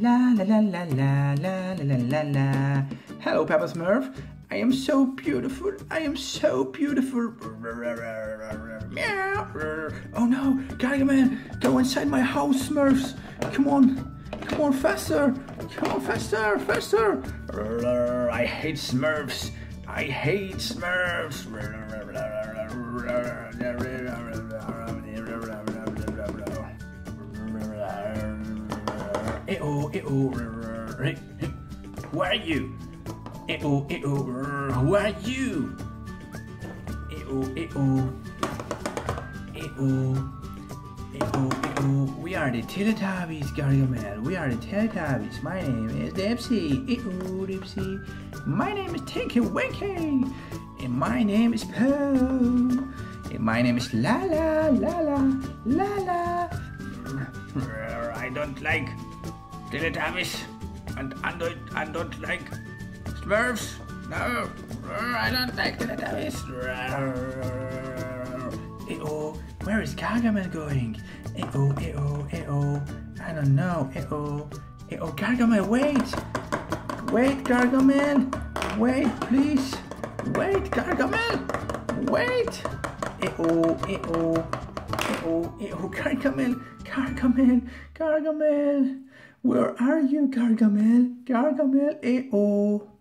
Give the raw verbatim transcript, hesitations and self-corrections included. la la la la la la la la la. Hello, Papa Smurf. I am so beautiful. I am so beautiful. Oh no, Gargamel, go inside my house, Smurfs. Come on, come on faster. Come on faster, faster. I hate Smurfs. I hate Smurfs. Eh-oh, eh-oh, who are you? Eh-oh, eh-oh, who are you? Eh-oh, eh-oh, eh-oh, eh-oh, eh-oh. We are the Teletubbies, Gargamel. We are the Teletubbies. My name is Dipsy. Eh-oh, Dipsy. My name is Tinky Winky. And my name is Po. And my name is La La, La La, La La. I don't like Teletubbies, and I don't, I don't like Smurfs. No, I don't like Teletubbies. Eh-oh, where is Gargamel going? Eh-oh, eh-oh, eh-oh, I don't know. Eh-oh, eh-oh, Gargamel, wait! Wait, Gargamel! Wait, please! Wait, Gargamel! Wait! Eh-oh, eh-oh, eh-oh, eh-oh, Gargamel! Gargamel! Gargamel! Where are you, Gargamel? Gargamel, eh-oh!